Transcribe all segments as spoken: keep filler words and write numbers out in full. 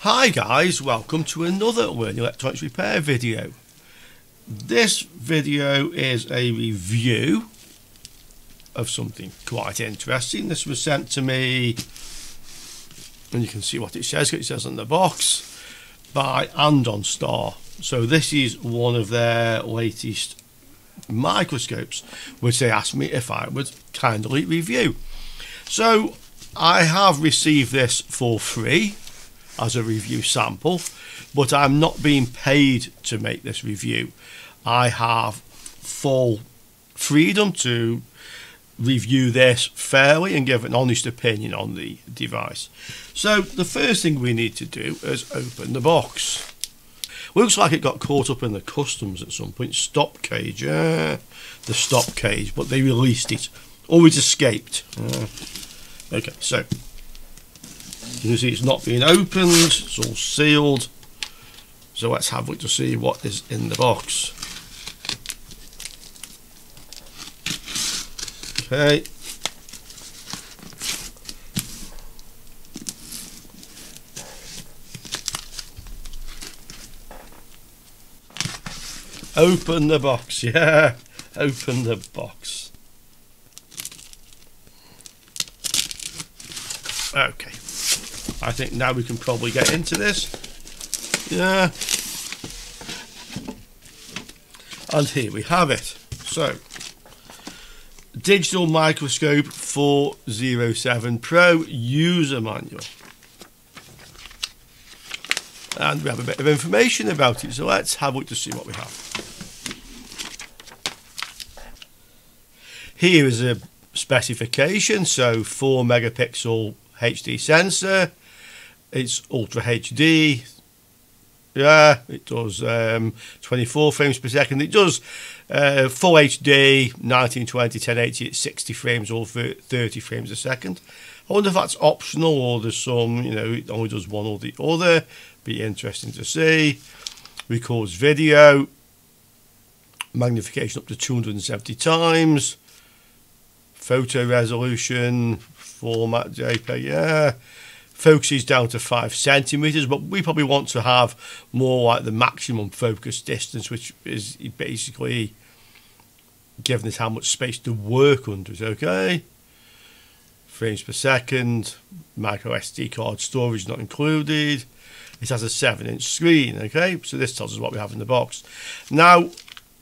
Hi guys, welcome to another Learning Electronics Repair video. This video is a review of something quite interesting. This was sent to me, and you can see what it says, it says on the box, by AndonStar. So this is one of their latest microscopes, which they asked me if I would kindly review. So I have received this for free as a review sample, but I'm not being paid to make this review. I have full freedom to review this fairly and give an honest opinion on the device. So the first thing we need to do is open the box. Looks like it got caught up in the customs at some point. Stop cage, uh, the stop cage, but they released it. Or it escaped. Uh, okay, so you can see it's not being opened, it's all sealed. So let's have a look to see what is in the box. Okay. Open the box, yeah, open the box. Okay. I think now we can probably get into this. Yeah. And here we have it. So, digital microscope four oh seven Pro user manual. And we have a bit of information about it. So let's have a look to see what we have. Here is a specification. So four megapixel H D sensor. It's Ultra H D, yeah, it does um, twenty-four frames per second, it does uh, full H D, nineteen twenty, ten eighty, it's sixty frames or thirty frames a second. I wonder if that's optional or there's some, you know, it only does one or the other, be interesting to see. Records video, magnification up to two hundred seventy times, photo resolution, format JPEG, yeah. Focuses down to five centimeters, but we probably want to have more like the maximum focus distance, which is basically giving us how much space to work under. Is okay. Frames per second, micro S D card storage not included. It has a seven inch screen. Okay, so this tells us what we have in the box. Now,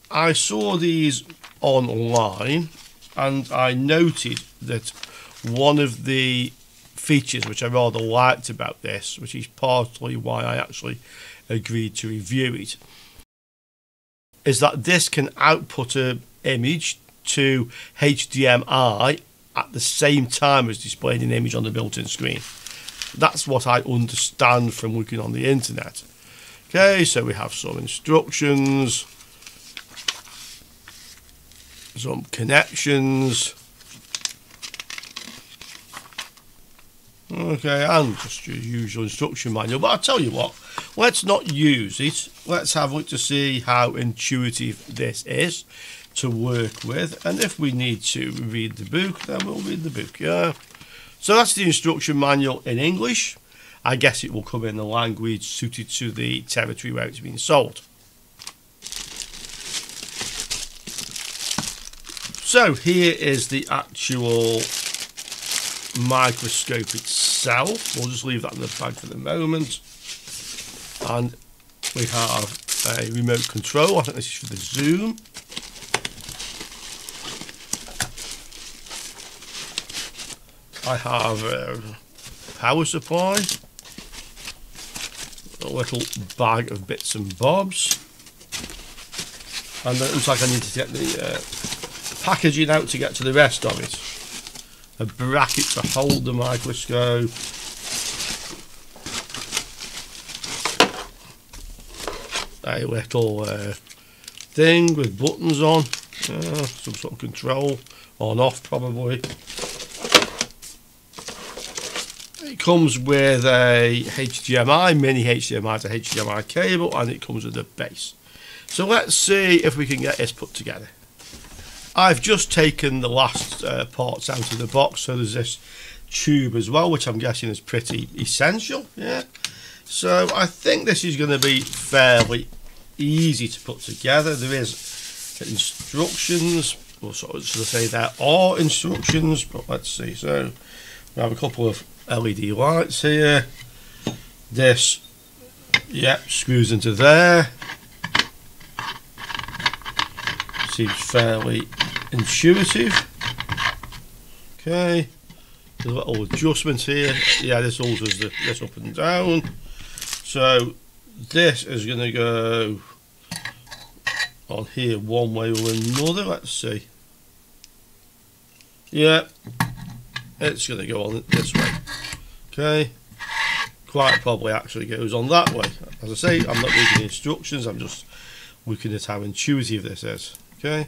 I saw these online, and I noted that one of the features which I rather liked about this, which is partly why I actually agreed to review it, is that this can output an image to H D M I at the same time as displaying an image on the built-in screen. That's what I understand from looking on the internet. Okay, so we have some instructions, some connections. Okay, and just your usual instruction manual. But I'll tell you what, let's not use it. Let's have a look to see how intuitive this is to work with. And if we need to read the book, then we'll read the book, yeah. So that's the instruction manual in English. I guess it will come in the language suited to the territory where it's being sold. So here is the actual microscope itself. We'll just leave that in the bag for the moment. And we have a remote control. I think this is for the zoom. I have a power supply, a little bag of bits and bobs, and it looks like I need to get the uh, packaging out to get to the rest of it. A bracket to hold the microscope, a little uh, thing with buttons on, uh, some sort of control, on off probably. It comes with a H D M I, mini H D M I to H D M I cable, and it comes with a base. So let's see if we can get this put together. I've just taken the last uh, parts out of the box, so there's this tube as well, which I'm guessing is pretty essential. Yeah, So I think this is going to be fairly easy to put together. There is instructions, or sort of should I say there are instructions, but let's see. So we have a couple of L E D lights here. This, yep, screws into there. Seems fairly intuitive. Okay, there's a little adjustment here. Yeah, this alters the, this up and down. So this is going to go on here one way or another. Let's see. Yeah, it's going to go on this way. Okay, quite probably actually goes on that way. As I say, I'm not reading the instructions. I'm just looking at how intuitive this is. Okay.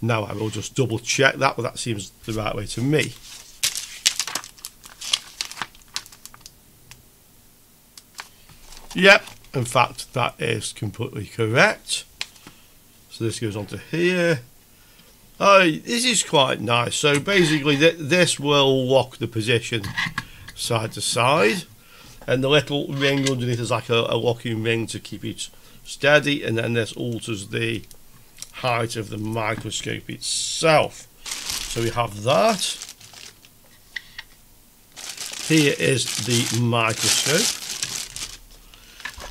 Now I will just double check that, but that seems the right way to me. Yep, in fact that is completely correct. So this goes on to here. Oh, this is quite nice. So basically th this will lock the position side to side, and the little ring underneath is like a, a locking ring to keep it steady, and then this alters the height of the microscope itself. So we have that. Here is the microscope.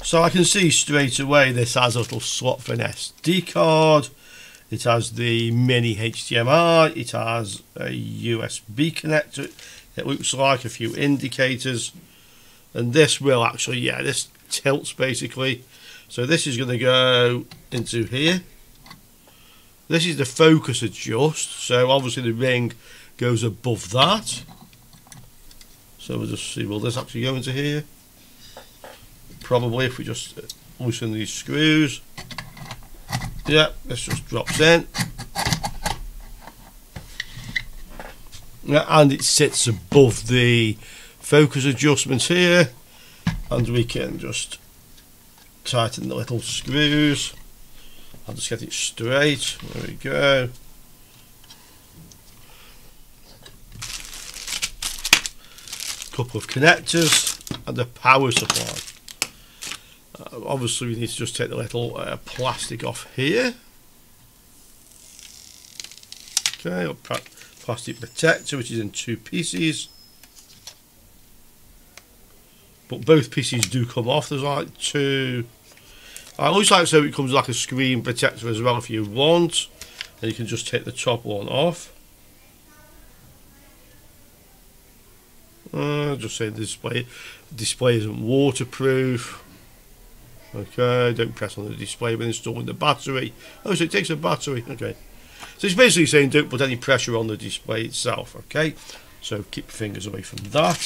So I can see straight away this has a little slot for an S D card. It has the mini H D M I. It has a U S B connector, it looks like, a few indicators. And this will actually, yeah, this tilts basically. So this is going to go into here. This is the focus adjust, so obviously the ring goes above that. So we'll just see, will this actually go into here? Probably, if we just loosen these screws. Yeah, this just drops in. Yeah, and it sits above the focus adjustments here. And we can just tighten the little screws. I'll just get it straight. There we go. Couple of connectors and a power supply. Uh, obviously, we need to just take the little uh, plastic off here. Okay, or plastic protector, which is in two pieces. But both pieces do come off. There's like two. I always like so it comes like a screen protector as well if you want, and you can just take the top one off. Uh, just say the display display isn't waterproof. Okay, don't press on the display when installing the battery. Oh, so it takes a battery. Okay, so it's basically saying don't put any pressure on the display itself. Okay, so keep your fingers away from that.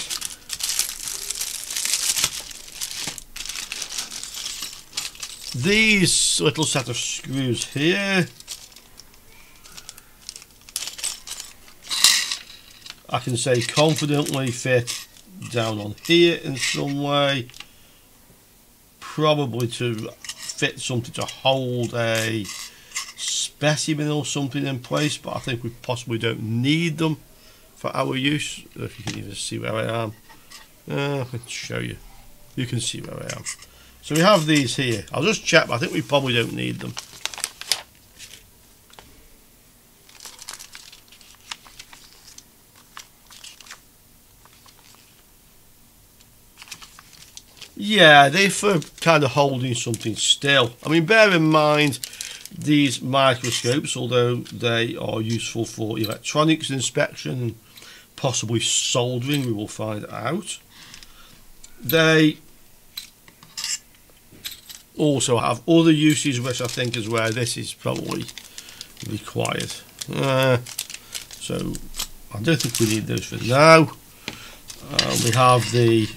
These little set of screws here, I can say confidently fit down on here in some way, probably to fit something to hold a specimen or something in place, but I think we possibly don't need them for our use. If you can even see where I am, uh, I can show you, you can see where I am. So we have these here. I'll just check, but I think we probably don't need them. Yeah, they're for kind of holding something still. I mean, bear in mind, these microscopes, although they are useful for electronics inspection and possibly soldering, we will find out, they also have other uses, which I think is where this is probably required. Uh, so I don't think we need those for now. Uh, we have the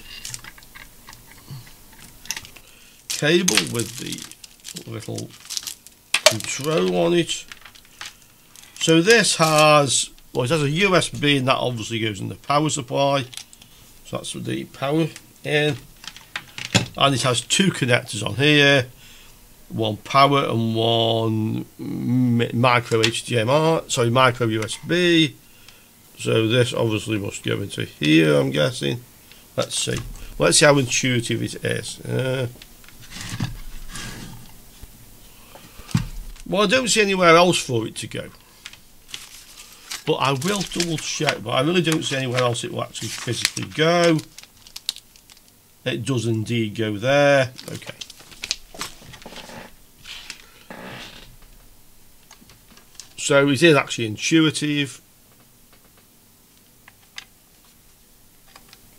cable with the little control on it. So this has, well, it has a U S B, and that obviously goes in the power supply. So that's the power in. And it has two connectors on here, one power and one micro H D M I, sorry, micro U S B. So this obviously must go into here, I'm guessing. Let's see. Let's see how intuitive it is. Uh, well, I don't see anywhere else for it to go. But I will double check, but I really don't see anywhere else it will actually physically go. It does indeed go there. Okay. So it is actually intuitive.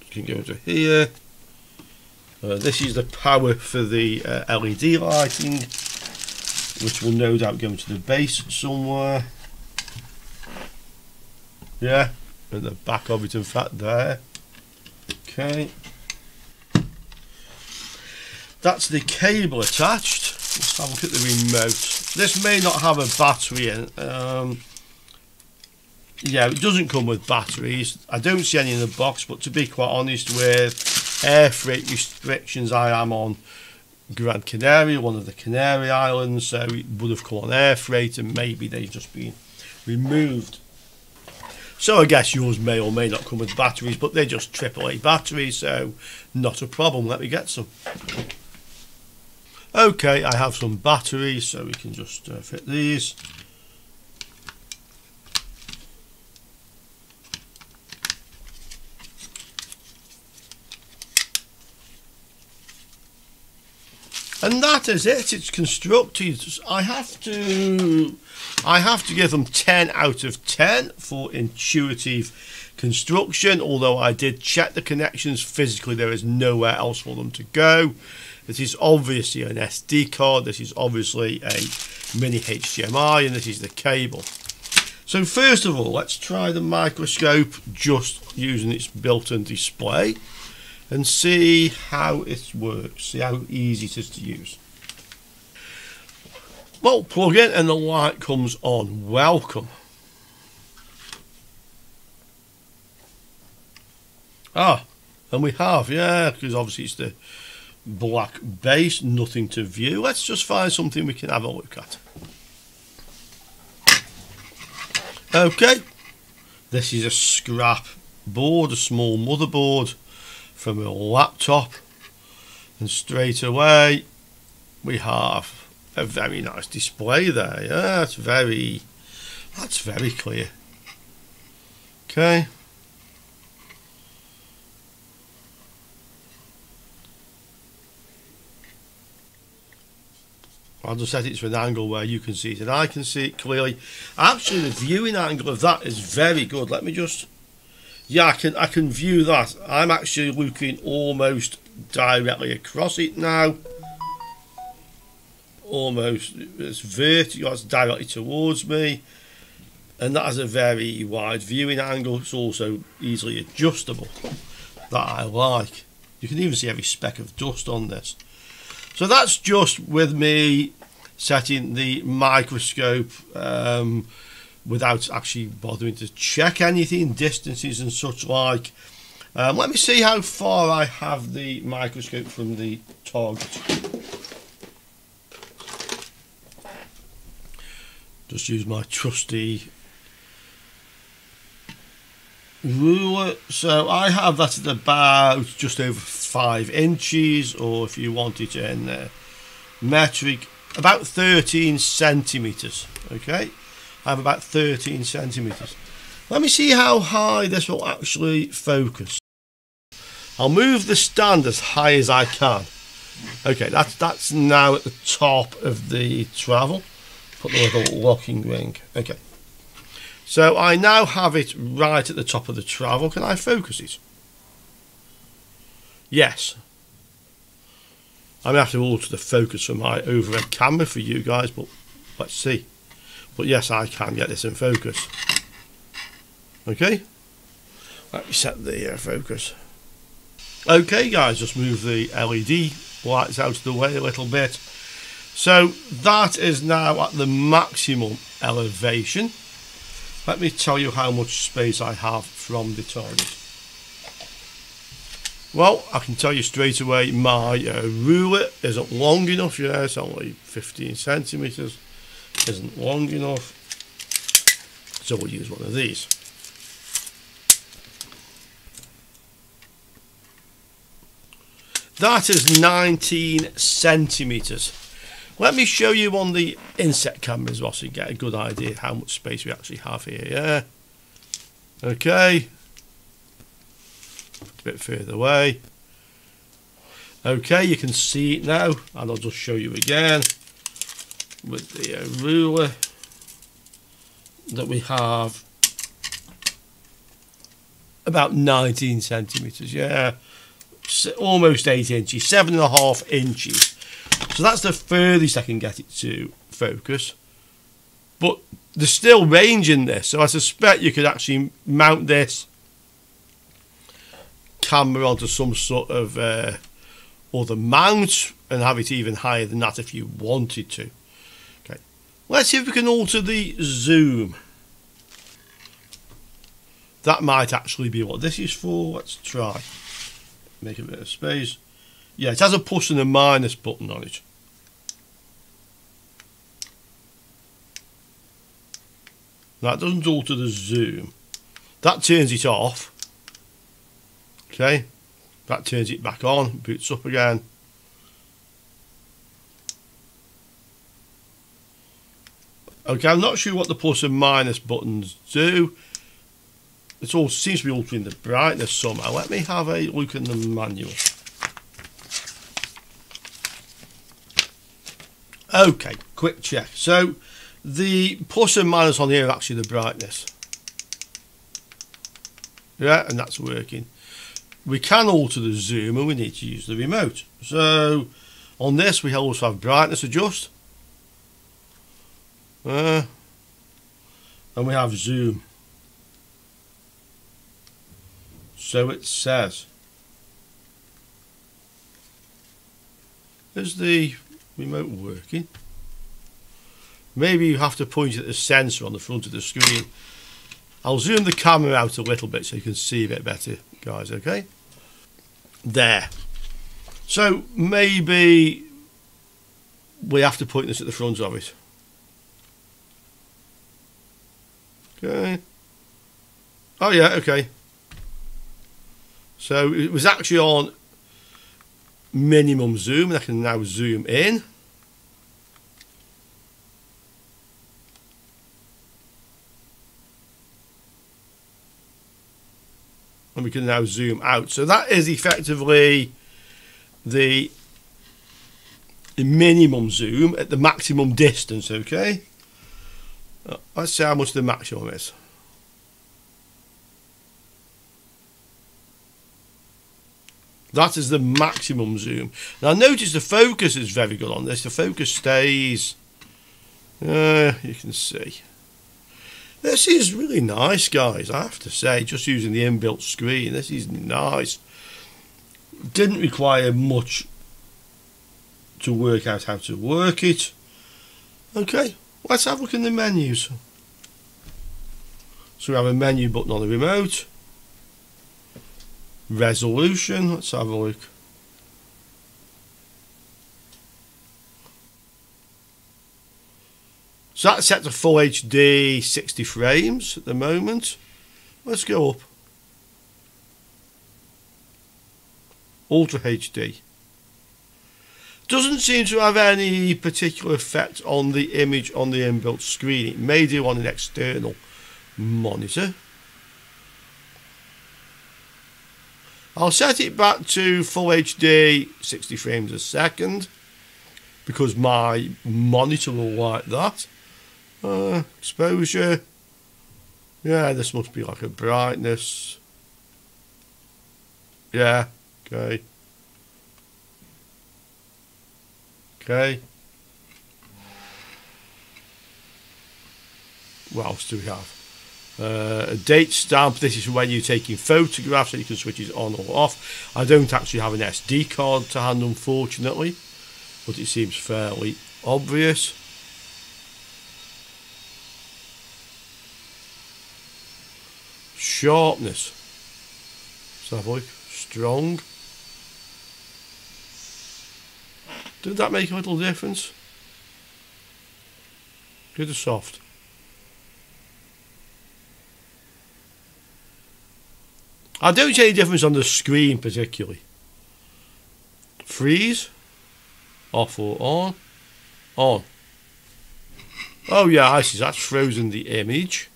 You can go into here. Uh, this is the power for the uh, L E D lighting, which will no doubt go into the base somewhere. Yeah, at the back of it, in fact, there. Okay. That's the cable attached. Let's have a look at the remote. This may not have a battery in. Um, yeah, it doesn't come with batteries. I don't see any in the box, but to be quite honest, with air freight restrictions, I am on Gran Canaria, one of the Canary Islands, so it would have come on air freight, and maybe they've just been removed. So I guess yours may or may not come with batteries, but they're just triple A batteries, so not a problem. Let me get some. Okay, I have some batteries, so we can just uh, fit these. And that is it. It's constructed. I have to, I have to give them ten out of ten for intuitive construction. Although I did check the connections physically, there is nowhere else for them to go. This is obviously an S D card. This is obviously a mini H D M I, and this is the cable. So first of all, let's try the microscope just using its built-in display and see how it works, see how easy it is to use. Well, plug in and the light comes on. Welcome. Ah, and we have, yeah, because obviously it's the black base, nothing to view. Let's just find something we can have a look at. Okay, this is a scrap board, a small motherboard from a laptop, and straight away we have a very nice display there. Yeah, that's very that's very clear. Okay, I'll just set it to an angle where you can see it and I can see it clearly. Actually, the viewing angle of that is very good. Let me just, yeah, I can I can view that. I'm actually looking almost directly across it now. Almost, it's vertical, it's directly towards me. And that has a very wide viewing angle. It's also easily adjustable. That I like. You can even see every speck of dust on this. So that's just with me setting the microscope um, without actually bothering to check anything, distances and such like. Um, let me see how far I have the microscope from the target. Just use my trusty ruler. So I have that at about just over five inches, or if you want it in uh, metric, about thirteen centimeters. Okay. I have about thirteen centimeters. Let me see how high this will actually focus. I'll move the stand as high as I can. Okay, that's that's now at the top of the travel. Put the little locking ring. Okay, so I now have it right at the top of the travel. Can I focus it? Yes. I'm gonna have to alter the focus for my overhead camera for you guys, but let's see. But yes, I can get this in focus. Okay, let me set the uh, focus. Okay guys, just move the L E D lights out of the way a little bit. So that is now at the maximum elevation. Let me tell you how much space I have from the target. Well, I can tell you straight away my uh, ruler isn't long enough. Yeah, it's only fifteen centimeters. Isn't long enough, so we'll use one of these. That is nineteen centimeters. Let me show you on the inset camera as well, so you get a good idea how much space we actually have here. Yeah. Okay. A bit further away. Okay, you can see it now, and I'll just show you again with the uh, ruler that we have about nineteen centimeters. Yeah, almost eight inches, seven and a half inches. So that's the furthest I can get it to focus, but there's still range in this, so I suspect you could actually mount this camera onto some sort of uh, other mount and have it even higher than that if you wanted to. Okay, let's see if we can alter the zoom. That might actually be what this is for. Let's try, make a bit of space. Yeah, it has a plus and a minus button on it. That doesn't alter the zoom. That turns it off. Okay, that turns it back on, boots up again. Okay, I'm not sure what the plus and minus buttons do. It all seems to be altering the brightness somehow. Let me have a look in the manual. Okay, quick check. So the plus and minus on here are actually the brightness. Yeah, and that's working. We can alter the zoom, and we need to use the remote. So on this we also have brightness adjust, uh, and we have zoom. So it says, is the remote working? Maybe you have to point at the sensor on the front of the screen. I'll zoom the camera out a little bit so you can see a bit better, guys. Okay, there. So maybe we have to point this at the front of it. Okay. Oh yeah, okay. So it was actually on minimum zoom, and I can now zoom in. And we can now zoom out. So that is effectively the, the minimum zoom at the maximum distance. Okay, let's see how much the maximum is. That is the maximum zoom. Now notice the focus is very good on this. The focus stays, uh, you can see. This is really nice, guys, I have to say, just using the inbuilt screen. This is nice. Didn't require much to work out how to work it. Okay, let's have a look in the menus. So we have a menu button on the remote. Resolution, let's have a look. So that's set to full H D, sixty frames at the moment. Let's go up. Ultra H D. Doesn't seem to have any particular effect on the image on the inbuilt screen. It may do on an external monitor. I'll set it back to full H D, sixty frames a second, because my monitor will like that. Uh, exposure. Yeah, this must be like a brightness. Yeah, okay. Okay. What else do we have? Uh, a date stamp. This is when you're taking photographs, so you can switch it on or off. I don't actually have an S D card to hand, unfortunately, but it seems fairly obvious. Sharpness. Let's have a look. Strong. Did that make a little difference? Good or soft? I don't see any difference on the screen particularly. Freeze. Off or on. On. Oh yeah, I see, that's frozen the image.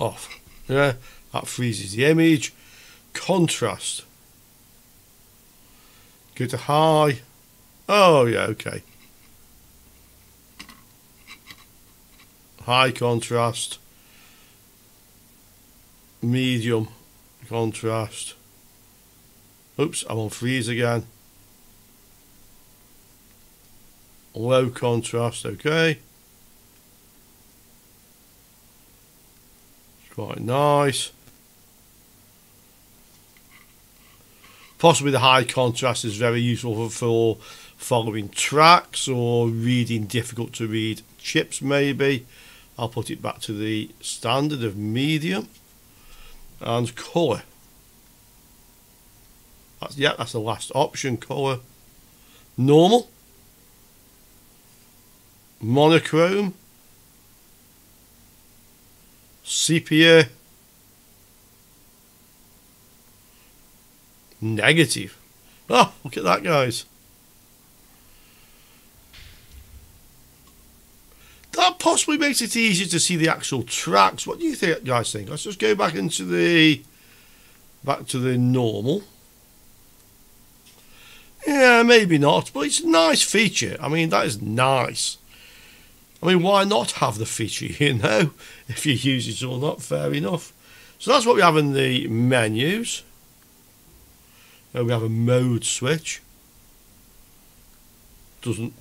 Off. Yeah, that freezes the image. Contrast. Go to high. Oh yeah, okay. High contrast. Medium contrast. Oops, I'm on freeze again. Low contrast, okay. It's quite nice. Possibly the high contrast is very useful for, for following tracks or reading difficult to read chips maybe. I'll put it back to the standard of medium. And colour. That's, yeah, that's the last option, colour. Normal. Monochrome. Sepia. Negative. Oh, look at that, guys. That possibly makes it easier to see the actual tracks. What do you think, guys think? Let's just go back into the back to the normal. Yeah, maybe not, but it's a nice feature. I mean, that is nice. I mean, why not have the feature, you know? If you use it or not, fair enough. So that's what we have in the menus. We have a mode switch. Doesn't...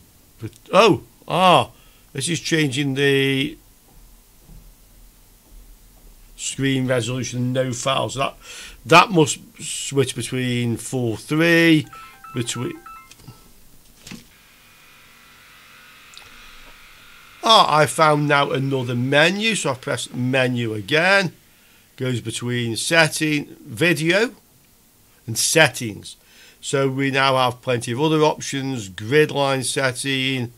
Oh! Ah! This is changing the screen resolution, no files. That that must switch between four three, between... Ah, I found now another menu, so I press menu again. Goes between setting, video, and settings. So we now have plenty of other options. Grid line setting.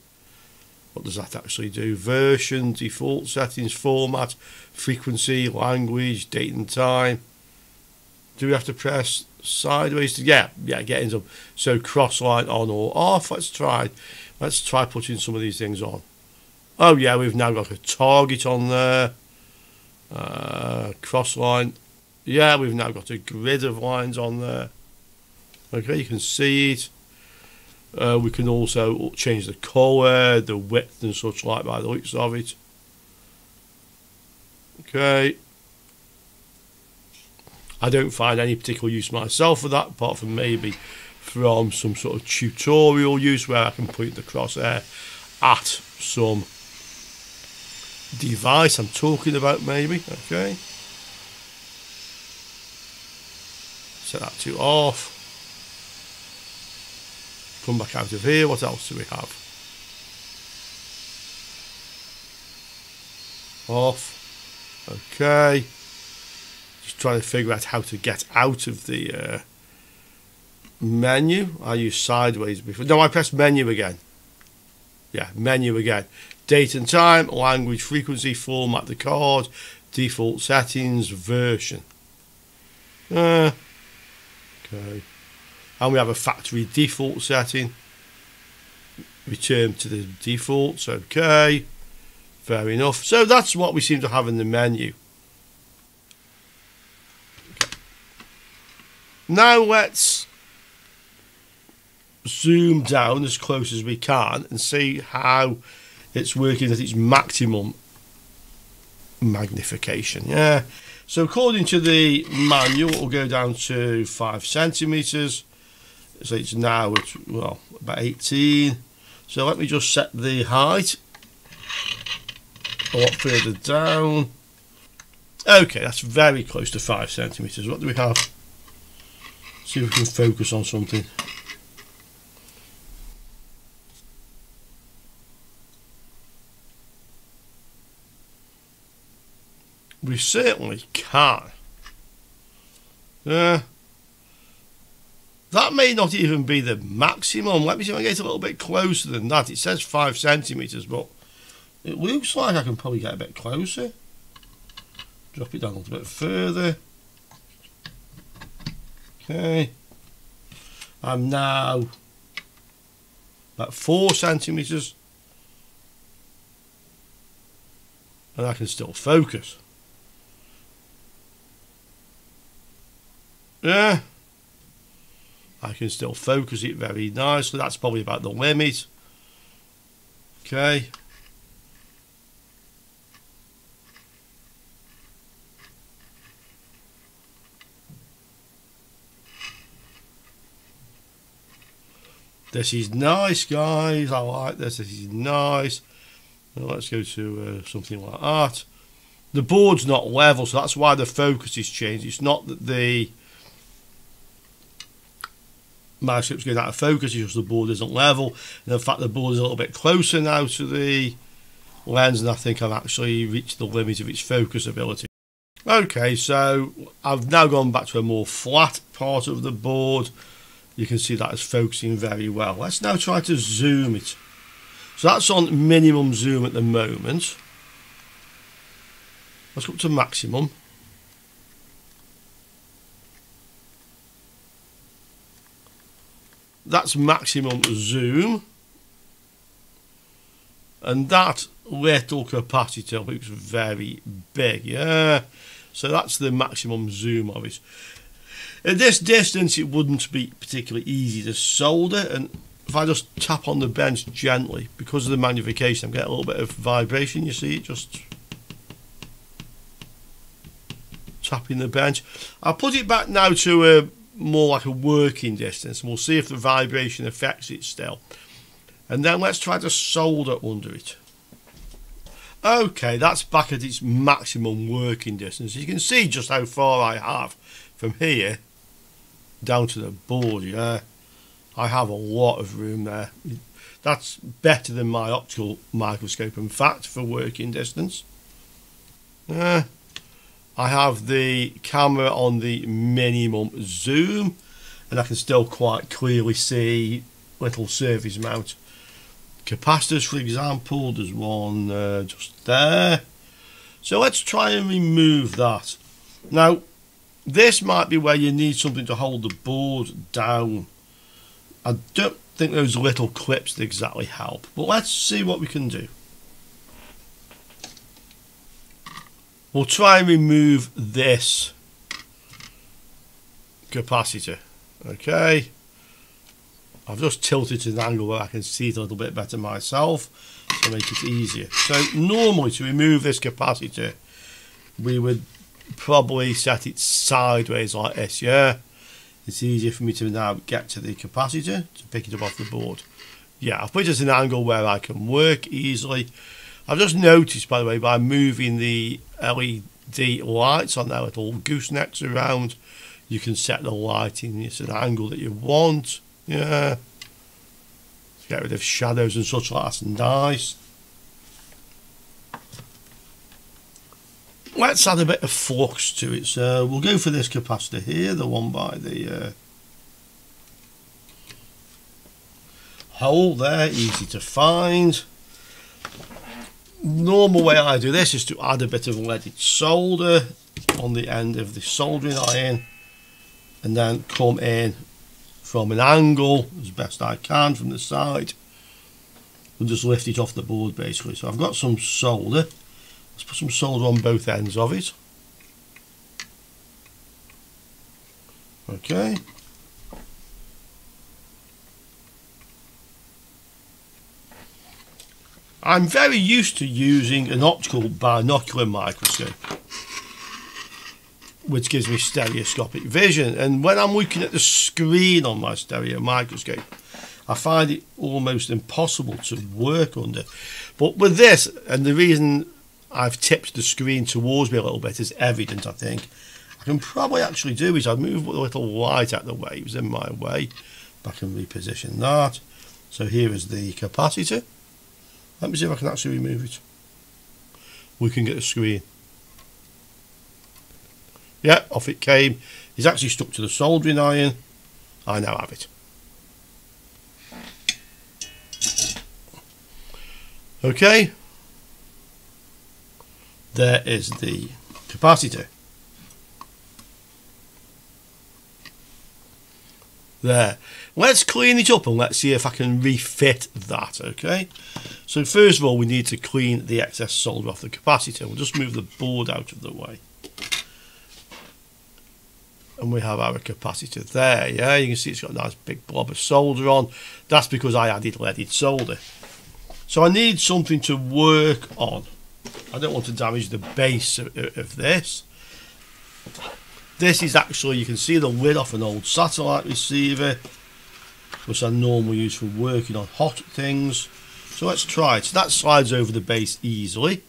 What does that actually do? Version, default settings, format, frequency, language, date and time. Do we have to press sideways to yeah, yeah, get into them. So cross line on or off. Let's try let's try putting some of these things on. Oh yeah, we've now got a target on there. Uh, cross line. Yeah, we've now got a grid of lines on there. Okay, you can see it. Uh, we can also change the colour, the width and such like by the looks of it. Okay. I don't find any particular use myself for that, apart from maybe from some sort of tutorial use where I can point the crosshair at some device I'm talking about maybe. Okay. Set that to off. Come back out of here. What else do we have? Off. Okay. Just trying to figure out how to get out of the uh, menu. I used sideways before. No, I pressed menu again. Yeah, menu again. Date and time, language, frequency, format the card, default settings, version. Uh, Okay, and we have a factory default setting. Return to the defaults. Okay, fair enough. So that's what we seem to have in the menu. Now let's zoom down as close as we can and see how it's working at its maximum magnification. Yeah. So according to the manual, it will go down to five centimeters. So it's now at, well, about eighteen. So let me just set the height a lot further down. Okay, that's very close to five centimeters. What do we have? See if we can focus on something. We certainly can. Uh, that may not even be the maximum. Let me see if I get a little bit closer than that. It says five centimetres, but it looks like I can probably get a bit closer. Drop it down a little bit further. Okay, I'm now about four centimeters and I can still focus. Yeah, I can still focus it very nicely. That's probably about the limit. Okay. This is nice, guys. I like this. This is nice. Well, let's go to uh, something like that. The board's not level, so that's why the focus is changed. It's not that the mouse clip's going out of focus, it's just the board isn't level. And in fact, the board is a little bit closer now to the lens, and I think I've actually reached the limit of its focus ability. Okay, so I've now gone back to a more flat part of the board. You can see that is focusing very well. Let's now try to zoom it. So that's on minimum zoom at the moment. Let's go up to maximum. That's maximum zoom. And that little capacitor looks very big, yeah. So that's the maximum zoom of it. At this distance, it wouldn't be particularly easy to solder, and if I just tap on the bench gently, because of the magnification, I'm getting a little bit of vibration, you see, just tapping the bench. I'll put it back now to a more like a working distance, and we'll see if the vibration affects it still. And then let's try to solder under it. Okay, that's back at its maximum working distance. You can see just how far I have from here down to the board, yeah. I have a lot of room there. That's better than my optical microscope, in fact, for working distance. Yeah. I have the camera on the minimum zoom, and I can still quite clearly see little surface mount capacitors, for example. There's one uh, just there. So let's try and remove that. Now, this might be where you need something to hold the board down. I don't think those little clips exactly help, but let's see what we can do. We'll try and remove this capacitor. Okay, I've just tilted to an angle where I can see it a little bit better myself to make it easier. So normally to remove this capacitor, we would probably set it sideways like this, yeah. It's easier for me to now get to the capacitor to pick it up off the board. Yeah, I've put it at an angle where I can work easily. I've just noticed, by the way, by moving the L E D lights on their little goosenecks around, you can set the lighting at an angle that you want, yeah. Get rid of shadows and such like that, and nice. Let's add a bit of flux to it, so we'll go for this capacitor here, the one by the uh, hole there, easy to find. Normal way I do this is to add a bit of leaded solder on the end of the soldering iron, and then come in from an angle as best I can from the side, and just lift it off the board basically. So I've got some solder. Let's put some solder on both ends of it. Okay. I'm very used to using an optical binocular microscope, which gives me stereoscopic vision. And when I'm looking at the screen on my stereo microscope, I find it almost impossible to work under. But with this, and the reason I've tipped the screen towards me a little bit is evident, I think. I can probably actually do is I move the little light out of the way. It was in my way. I can reposition that. So here is the capacitor. Let me see if I can actually remove it. We can get the screen. Yeah, off it came. It's actually stuck to the soldering iron. I now have it. Okay. There is the capacitor. there. Let's clean it up and let's see if I can refit that, okay? So first of all, we need to clean the excess solder off the capacitor. We'll just move the board out of the way. And we have our capacitor there, yeah? You can see it's got a nice big blob of solder on. That's because I added leaded solder. So I need something to work on. I don't want to damage the base of, of this. This is actually, you can see the lid off an old satellite receiver, which I normally use for working on hot things. So let's try it. So that slides over the base easily.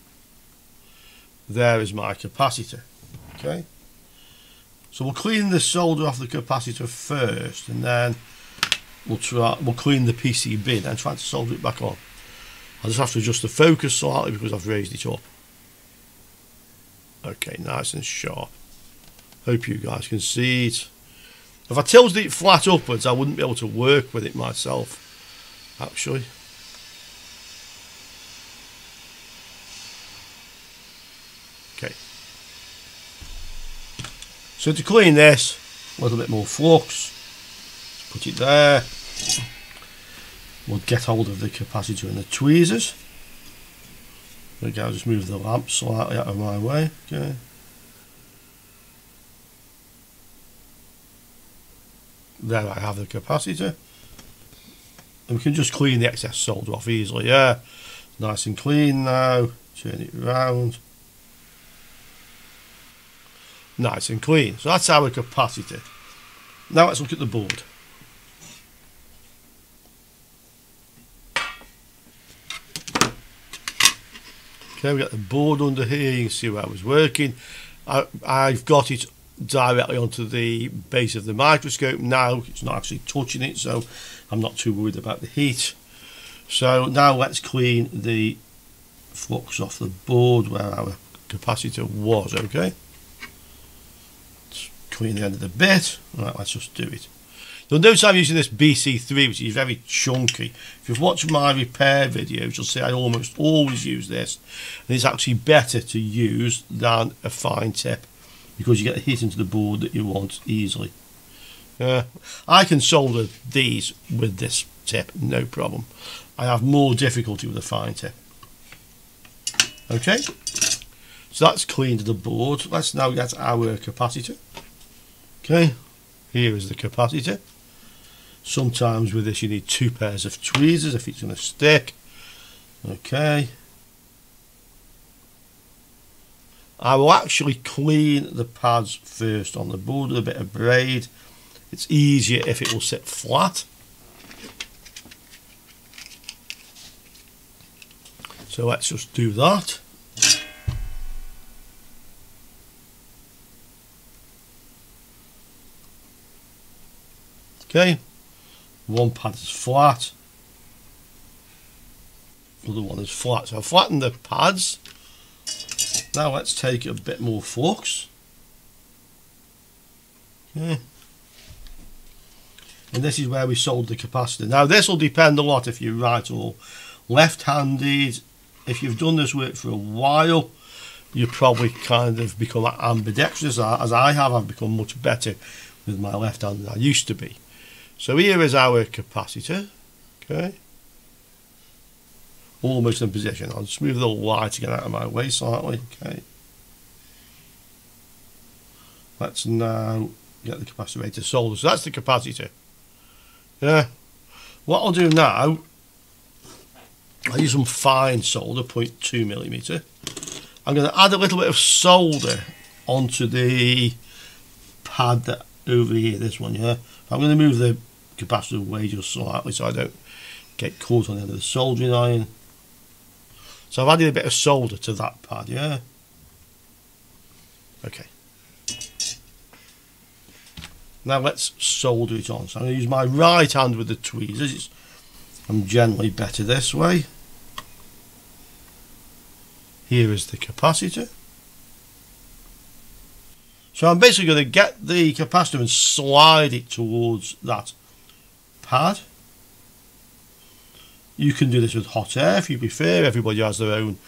There is my capacitor. Okay. So we'll clean the solder off the capacitor first, and then we'll try. We'll clean the P C B, then try to solder it back on. I just have to adjust the focus slightly because I've raised it up. Okay, nice and sharp. Hope you guys can see it. If I tilted it flat upwards, I wouldn't be able to work with it myself, actually. Okay. So to clean this, a little bit more flux. Put it there. We'll get hold of the capacitor and the tweezers. Okay, I'll just move the lamp slightly out of my way. Okay. There I have the capacitor, and we can just clean the excess solder off easily. Yeah, nice and clean now. Turn it round. Nice and clean. So that's our capacitor. Now let's look at the board. Okay, we got the board under here. You can see where I was working. I, I've got it directly onto the base of the microscope now. It's not actually touching it, so I'm not too worried about the heat. So now let's clean the flux off the board where our capacitor was. Okay, let's clean the end of the bit. All right, let's just do it. You'll notice I'm using this B C three, which is very chunky. If you've watched my repair videos, you'll see I almost always use this, and it's actually better to use than a fine tip, because you get the heat into the board that you want easily. Uh, I can solder these with this tip, no problem. I have more difficulty with a fine tip. Okay, so that's cleaned the board. Let's now get our capacitor. Okay, here is the capacitor. Sometimes with this you need two pairs of tweezers if it's going to stick. Okay. I will actually clean the pads first on the board with a bit of braid. It's easier if it will sit flat. So let's just do that. Okay, one pad is flat, the other one is flat. So I've flattened the pads. Now let's take a bit more flux. Okay. And this is where we solder the capacitor. Now this will depend a lot if you're right or left-handed. If you've done this work for a while, you probably kind of become ambidextrous, as I have. I've become much better with my left hand than I used to be. So here is our capacitor. Okay. Almost in position. I'll just move the light to get out of my way slightly. Okay. Let's now get the capacitor soldered. So that's the capacitor. Yeah. What I'll do now, I'll use some fine solder, zero point two millimeter. I'm going to add a little bit of solder onto the pad that over here, this one. Yeah. I'm going to move the capacitor away just slightly so I don't get caught on the end of the soldering iron. So I've added a bit of solder to that pad, yeah. Okay. Now let's solder it on. So I'm going to use my right hand with the tweezers. It's, I'm generally better this way. Here is the capacitor. So I'm basically going to get the capacitor and slide it towards that pad. You can do this with hot air if you prefer. Everybody has their own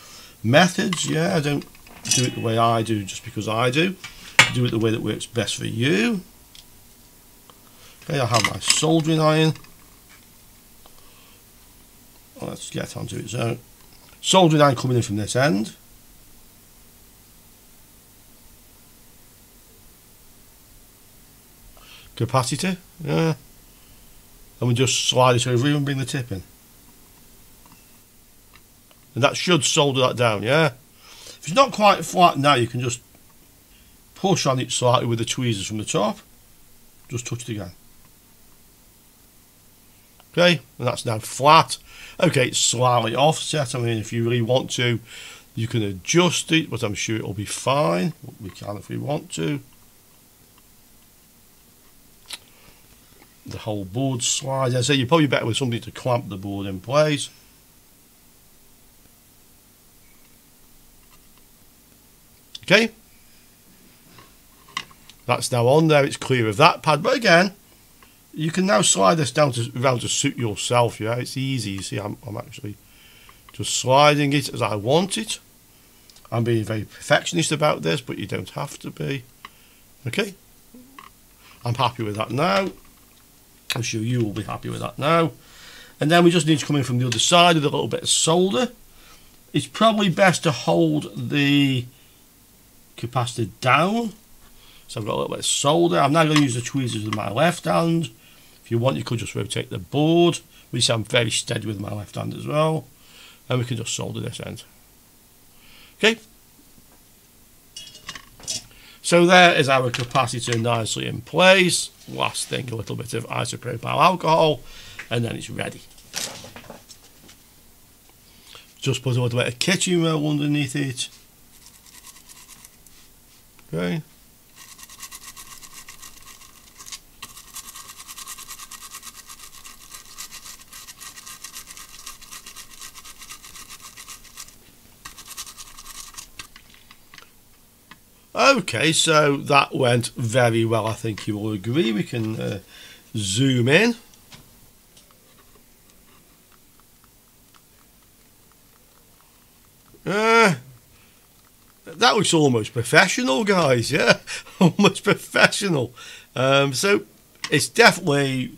methods. Yeah, I don't do it the way I do just because I do. Do it the way that works best for you. Okay, I have my soldering iron. Let's get onto it. So, soldering iron coming in from this end. Capacitor, yeah. And we just slide it over here and bring the tip in. And that should solder that down, yeah. If it's not quite flat now, you can just push on it slightly with the tweezers from the top. Just touch it again. Okay, and that's now flat. Okay, it's slightly offset. I mean, if you really want to, you can adjust it, but I'm sure it'll be fine. We can if we want to. The whole board slides. I say you're probably better with something to clamp the board in place. Okay, that's now on there. It's clear of that pad, but again, you can now slide this down to around to suit yourself. Yeah, it's easy. You see, I'm, I'm actually just sliding it as I want it. I'm being very perfectionist about this, but you don't have to be. Okay, I'm happy with that now. I'm sure you will be happy with that now. And then we just need to come in from the other side with a little bit of solder. It's probably best to hold the capacitor down. So I've got a little bit of solder. I'm now going to use the tweezers with my left hand. If you want, you could just rotate the board. We sound very steady with my left hand as well. And we can just solder this end. Okay. So there is our capacitor nicely in place. Last thing, a little bit of isopropyl alcohol, and then it's ready. Just put a little bit of kitchen roll underneath it. Okay. Okay, so that went very well. I think you will agree. We can uh, zoom in. Uh, that looks almost professional, guys. Yeah, almost professional. Um, so it's definitely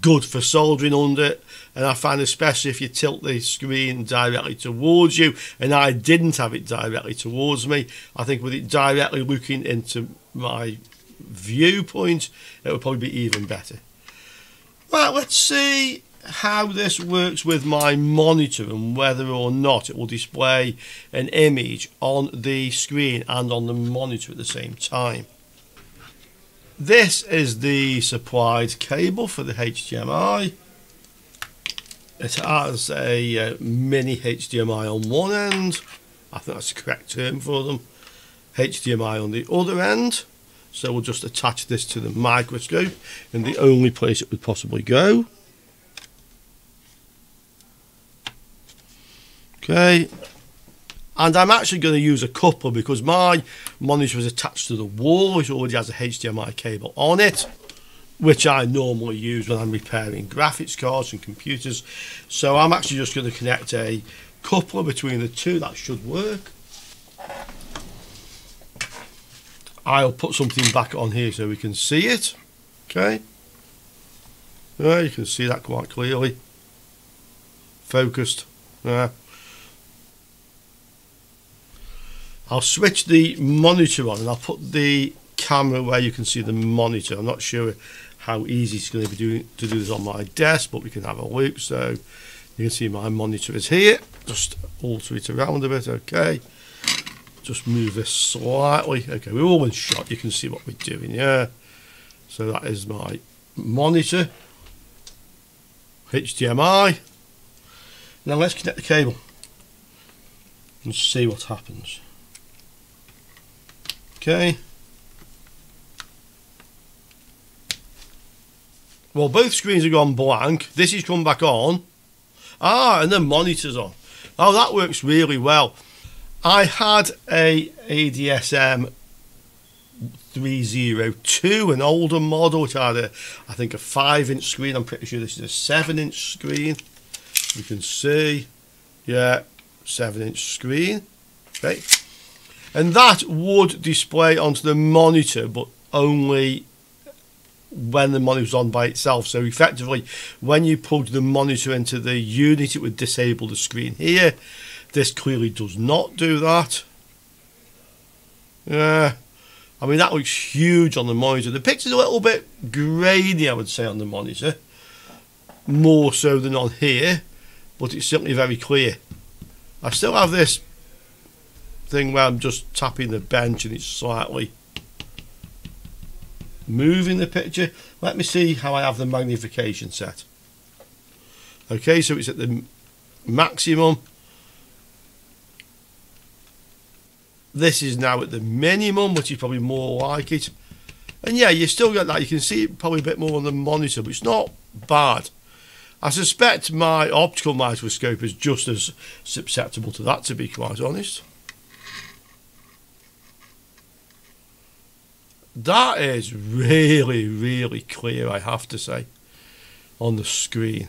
good for soldering under, and I find especially if you tilt the screen directly towards you, and I didn't have it directly towards me. I think with it directly looking into my viewpoint, it would probably be even better. Right, let's see how this works with my monitor and whether or not it will display an image on the screen and on the monitor at the same time. This is the supplied cable for the H D M I. It has a uh, mini H D M I on one end. I think that's the correct term for them. H D M I on the other end. So we'll just attach this to the microscope in the only place it would possibly go. Okay. And I'm actually going to use a coupler because my monitor is attached to the wall, which already has a H D M I cable on it, which I normally use when I'm repairing graphics cards and computers. So I'm actually just going to connect a coupler between the two. That should work. I'll put something back on here so we can see it. Okay. Yeah, you can see that quite clearly. Focused. Yeah. I'll switch the monitor on and I'll put the camera where you can see the monitor. I'm not sure how easy it's going to be doing to do this on my desk, but we can have a look. So you can see my monitor is here. Just alter it around a bit. Okay, just move this slightly. Okay, we're all in shot. You can see what we're doing. Yeah, so that is my monitor, H D M I. Now let's connect the cable and see what happens. Okay. Well, both screens have gone blank. This is come back on. Ah, and the monitor's on. Oh, that works really well. I had a A D S M three oh two, an older model, which had, a, I think, a five inch screen. I'm pretty sure this is a seven inch screen. You can see. Yeah, seven inch screen. Okay. And that would display onto the monitor, but only when the monitor was on by itself. So effectively, when you plugged the monitor into the unit, it would disable the screen here. This clearly does not do that. Yeah, I mean, that looks huge on the monitor. The picture's a little bit grainy, I would say, on the monitor, more so than on here, but it's certainly very clear. I still have this thing where I'm just tapping the bench and it's slightly moving the picture. Let me see how I have the magnification set. Okay, so it's at the maximum. This is now at the minimum, which is probably more like it. And yeah, you still got that. You can see it probably a bit more on the monitor, but it's not bad. I suspect my optical microscope is just as susceptible to that, to be quite honest. That is really, really clear, I have to say, on the screen.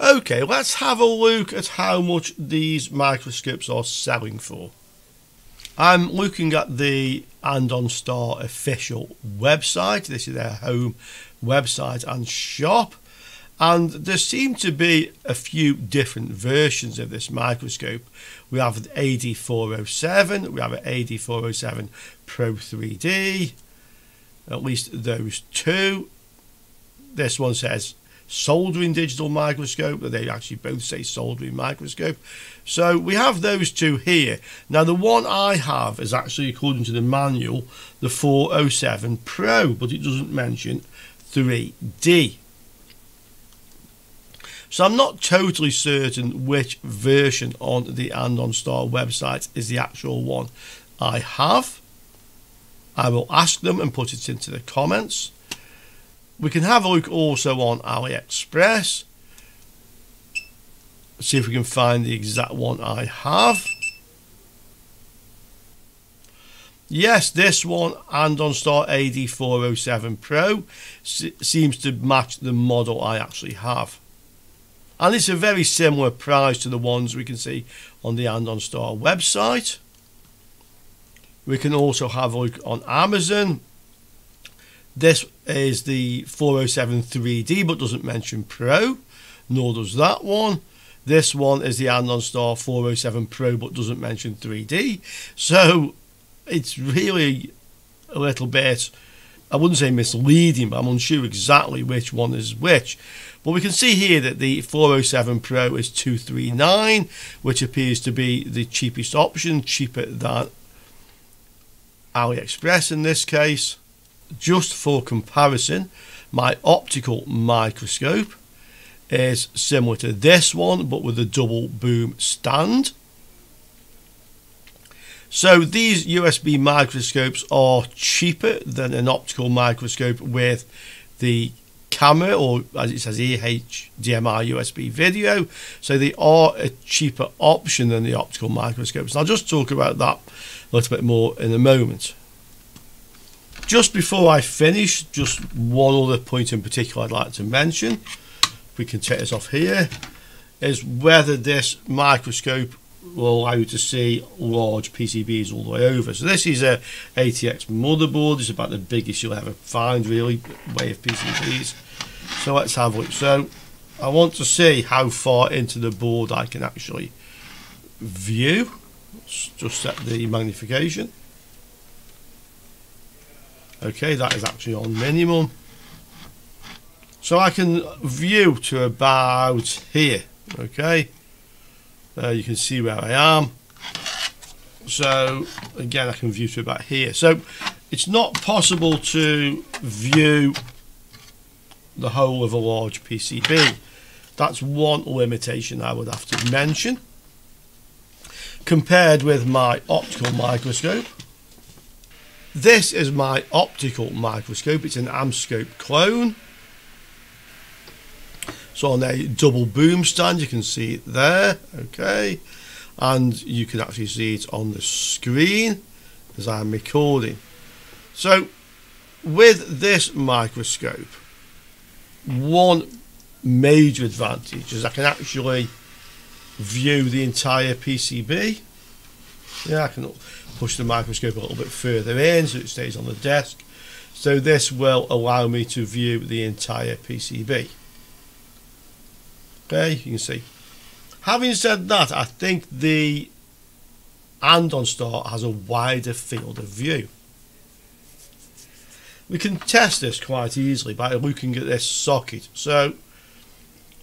Okay, let's have a look at how much these microscopes are selling for. I'm looking at the AndonStar official website. This is their home website and shop. And there seem to be a few different versions of this microscope. We have an A D four oh seven, we have an A D four oh seven Pro three D, at least those two. This one says soldering digital microscope, but they actually both say soldering microscope. So we have those two here. Now the one I have is actually, according to the manual, the four oh seven Pro, but it doesn't mention three D. So I'm not totally certain which version on the AndonStar website is the actual one I have. I will ask them and put it into the comments. We can have a look also on AliExpress. See if we can find the exact one I have. Yes, this one, AndonStar A D four oh seven Pro, seems to match the model I actually have. And it's a very similar price to the ones we can see on the AndonStar website. We can also have a look on Amazon. This is the four oh seven three D, but doesn't mention Pro, nor does that one. This one is the AndonStar four oh seven Pro, but doesn't mention three D. So it's really a little bit, I wouldn't say misleading, but I'm unsure exactly which one is which. But we can see here that the four oh seven Pro is two three nine, which appears to be the cheapest option, cheaper than AliExpress in this case. Just for comparison, my optical microscope is similar to this one, but with a double boom stand. So these U S B microscopes are cheaper than an optical microscope with the camera, or as it says here, H D M I U S B video. So they are a cheaper option than the optical microscopes. And I'll just talk about that a little bit more in a moment. Just before I finish, just one other point in particular I'd like to mention, if we can take this off here, is whether this microscope will allow you to see large P C Bs all the way over. So this is a A T X motherboard. It's about the biggest you'll ever find, really, way of P C Bs. So let's have a look. So I want to see how far into the board I can actually view. Let's just set the magnification. Okay, that is actually on minimum. So I can view to about here. Okay. Uh, you can see where I am. So again, I can view to about here. So it's not possible to view the whole of a large P C B. That's one limitation I would have to mention. Compared with my optical microscope. This is my optical microscope. It's an Amscope clone. So on a double boom stand, you can see it there, okay, and you can actually see it on the screen as I'm recording. So with this microscope, one major advantage is I can actually view the entire P C B. Yeah, I can push the microscope a little bit further in so it stays on the desk. So this will allow me to view the entire P C B. Okay, you can see. Having said that, I think the AndonStar has a wider field of view. We can test this quite easily by looking at this socket. So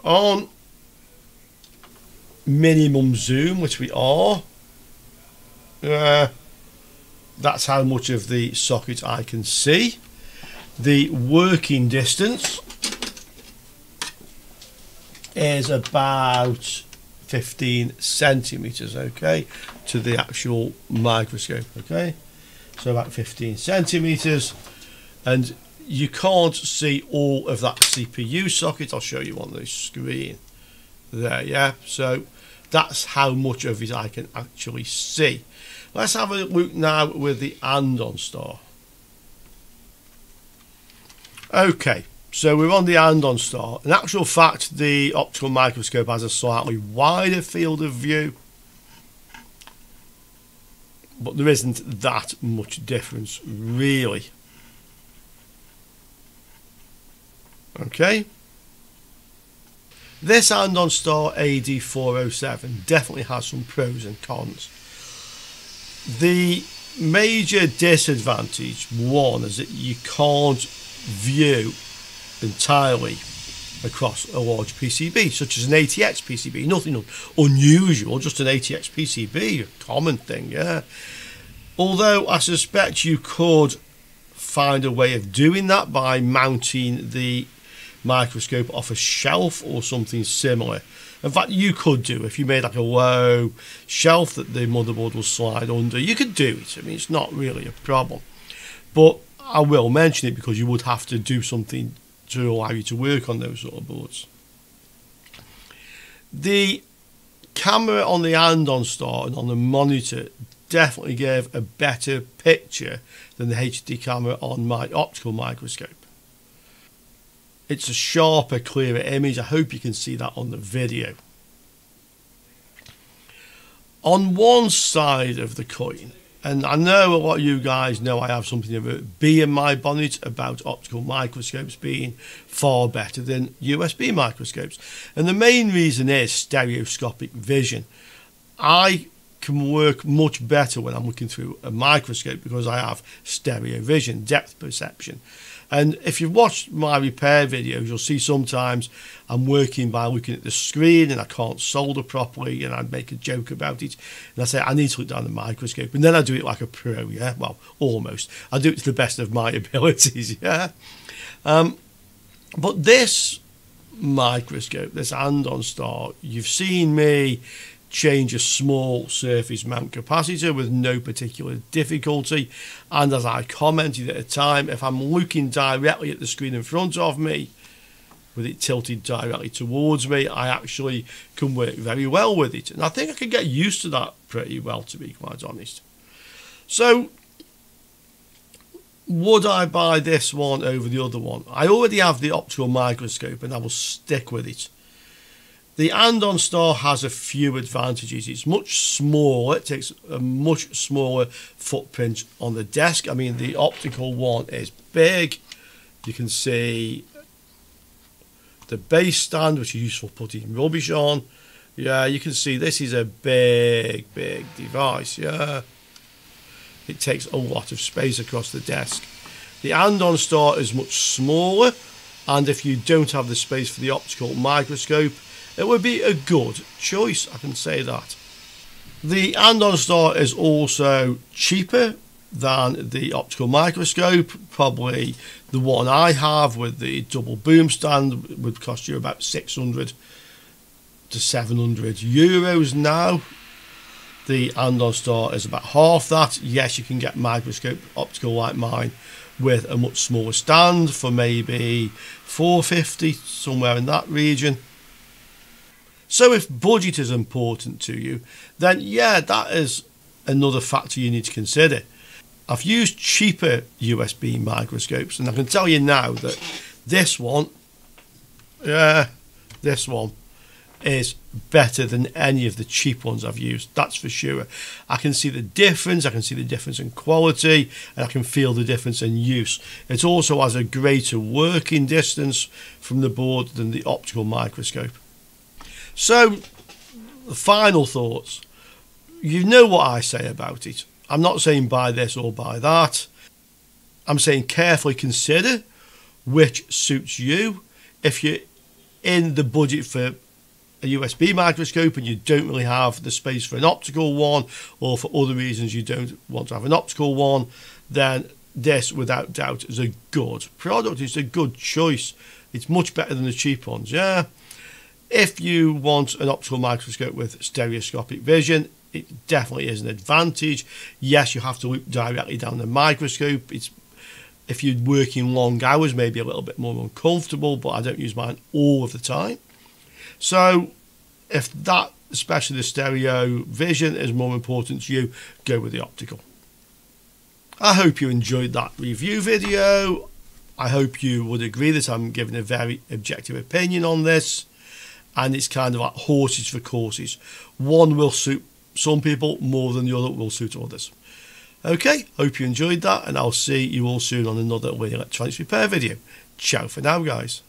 on minimum zoom, which we are, uh, that's how much of the socket I can see. The working distance is about fifteen centimeters, okay, to the actual microscope, okay, so about fifteen centimeters. And you can't see all of that C P U socket. I'll show you on the screen there, yeah. So that's how much of it I can actually see. Let's have a look now with the AndonStar. Okay, so we're on the AndonStar. In actual fact, the optical microscope has a slightly wider field of view, but there isn't that much difference really. Okay, this AndonStar A D four oh seven definitely has some pros and cons. The major disadvantage, one, is that you can't view entirely across a large P C B, such as an A T X P C B. Nothing un unusual, just an A T X P C B, a common thing, yeah. Although I suspect you could find a way of doing that by mounting the microscope off a shelf or something similar. In fact, you could do, if you made like a low shelf that the motherboard will slide under, you could do it. I mean, it's not really a problem, but I will mention it because you would have to do something to allow you to work on those sort of boards. The camera on the AndonStar and on the monitor definitely gave a better picture than the H D camera on my optical microscope. It's a sharper, clearer image. I hope you can see that on the video. On one side of the coin, and I know a lot of you guys know I have something of a bee in my bonnet about optical microscopes being far better than U S B microscopes. And the main reason is stereoscopic vision. I can work much better when I'm looking through a microscope because I have stereo vision, depth perception. And if you've watched my repair videos, you'll see sometimes I'm working by looking at the screen and I can't solder properly, and I make a joke about it and I say I need to look down the microscope, and then I do it like a pro, yeah, well, almost. I do it to the best of my abilities, yeah. Um, but this microscope, this AndonStar, you've seen me change a small surface mount capacitor with no particular difficulty, and as I commented at the time, if I'm looking directly at the screen in front of me with it tilted directly towards me, I actually can work very well with it, and I think I can get used to that pretty well, to be quite honest. So would I buy this one over the other one? I already have the optical microscope and I will stick with it. The AndonStar has a few advantages. It's much smaller. It takes a much smaller footprint on the desk. I mean, the optical one is big. You can see the base stand, which is useful for putting rubbish on. Yeah, you can see this is a big, big device. Yeah, it takes a lot of space across the desk. The AndonStar is much smaller, and if you don't have the space for the optical microscope, it would be a good choice, I can say that. The AndonStar is also cheaper than the optical microscope. Probably the one I have with the double boom stand would cost you about six hundred to seven hundred euros now. The AndonStar is about half that. Yes, you can get microscope optical like mine with a much smaller stand for maybe four fifty, somewhere in that region. So if budget is important to you, then yeah, that is another factor you need to consider. I've used cheaper U S B microscopes, and I can tell you now that this one, yeah, this one is better than any of the cheap ones I've used, that's for sure. I can see the difference, I can see the difference in quality, and I can feel the difference in use. It also has a greater working distance from the board than the optical microscope. So, the final thoughts. You know what I say about it. I'm not saying buy this or buy that. I'm saying carefully consider which suits you. If you're in the budget for a U S B microscope and you don't really have the space for an optical one, or for other reasons you don't want to have an optical one, then this without doubt is a good product. It's a good choice. It's much better than the cheap ones, yeah. If you want an optical microscope with stereoscopic vision, it definitely is an advantage. Yes, you have to look directly down the microscope. It's, if you're working long hours, maybe a little bit more uncomfortable, but I don't use mine all of the time. So if that, especially the stereo vision, is more important to you, go with the optical. I hope you enjoyed that review video. I hope you would agree that I'm giving a very objective opinion on this. And it's kind of like horses for courses. One will suit some people more than the other will suit others. Okay, hope you enjoyed that, and I'll see you all soon on another Electronics Repair video. Ciao for now, guys.